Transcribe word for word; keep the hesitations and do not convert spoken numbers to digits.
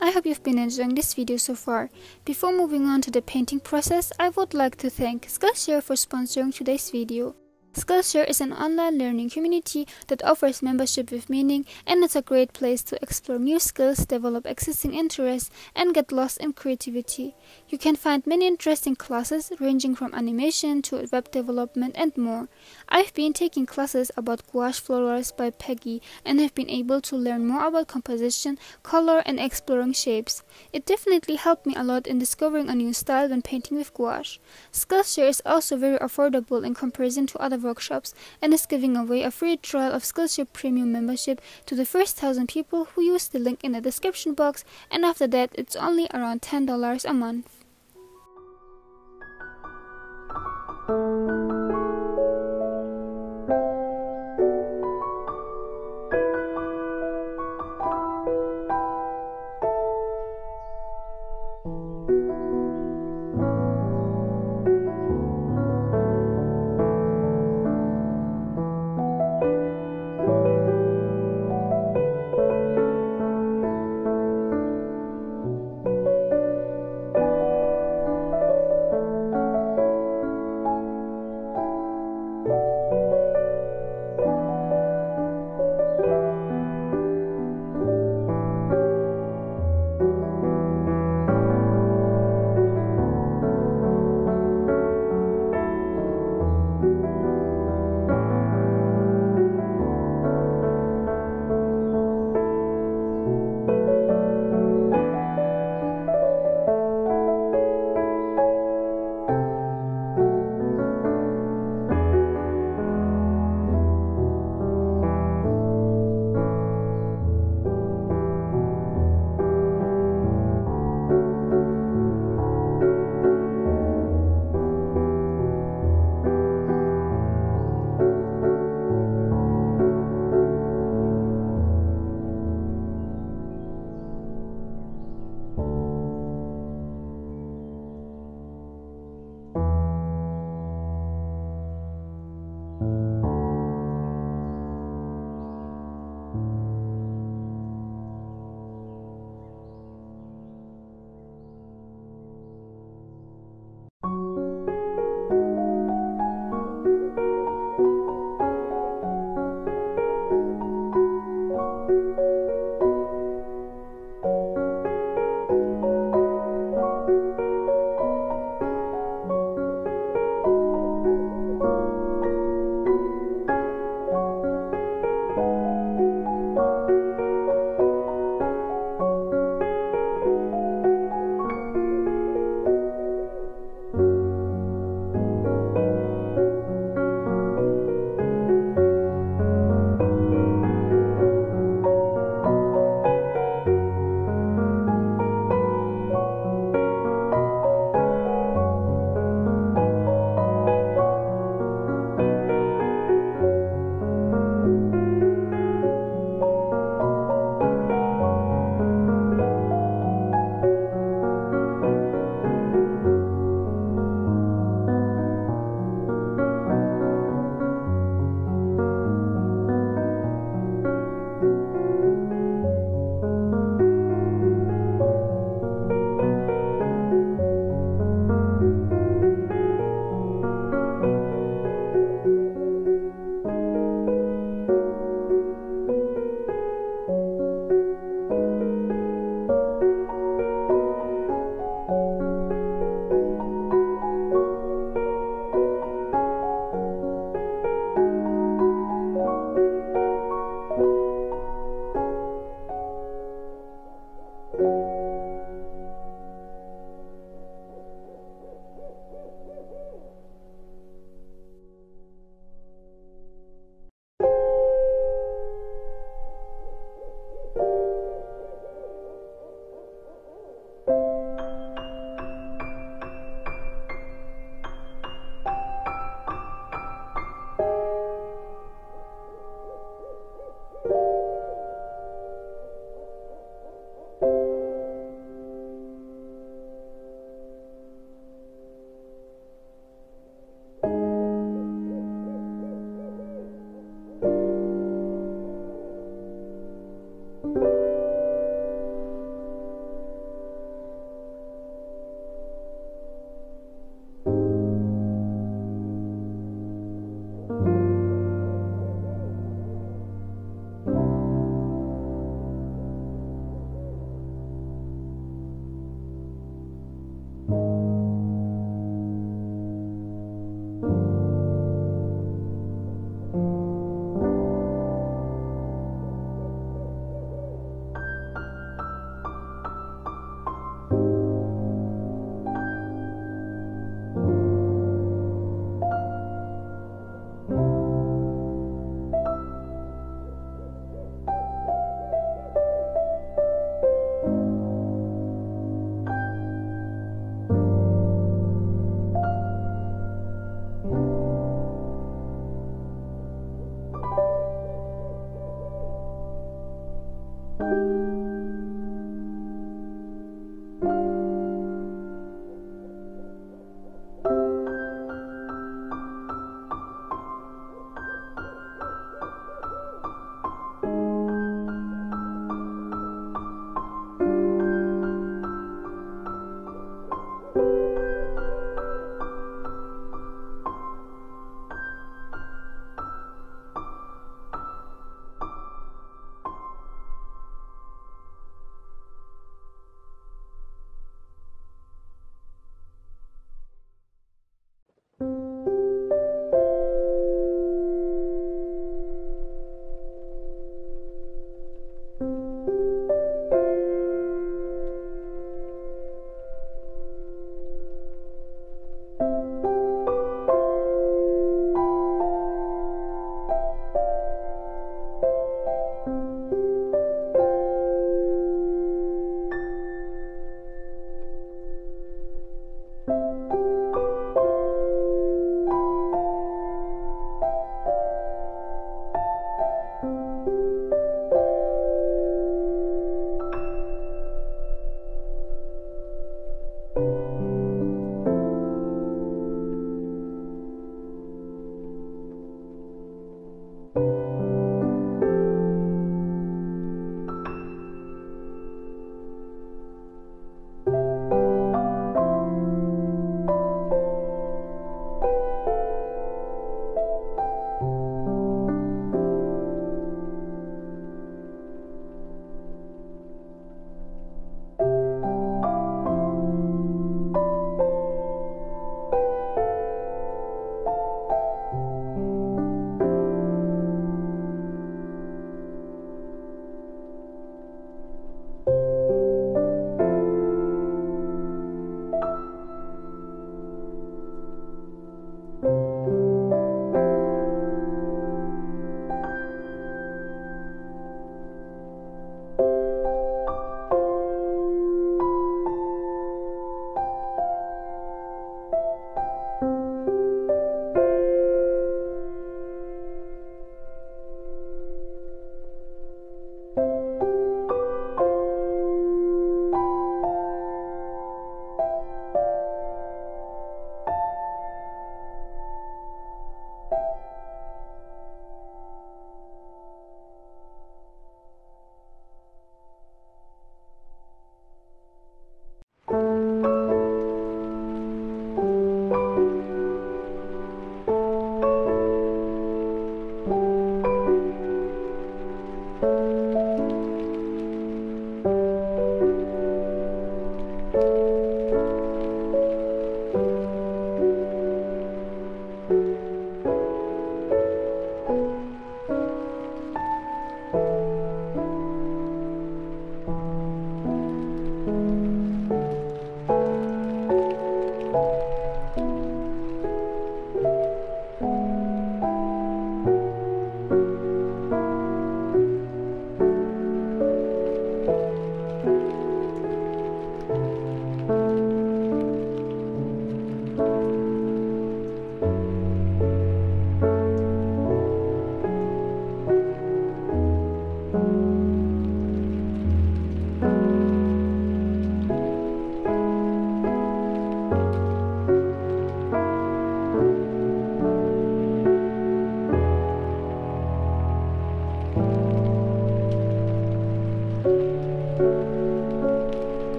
I hope you've been enjoying this video so far. Before moving on to the painting process, I would like to thank Skillshare for sponsoring today's video. Skillshare is an online learning community that offers membership with meaning, and it's a great place to explore new skills, develop existing interests, and get lost in creativity. You can find many interesting classes ranging from animation to web development and more. I've been taking classes about gouache florals by Peggy and have been able to learn more about composition, color, and exploring shapes. It definitely helped me a lot in discovering a new style when painting with gouache. Skillshare is also very affordable in comparison to other workshops and is giving away a free trial of Skillshare Premium membership to the first thousand people who use the link in the description box, and after that it's only around ten dollars a month.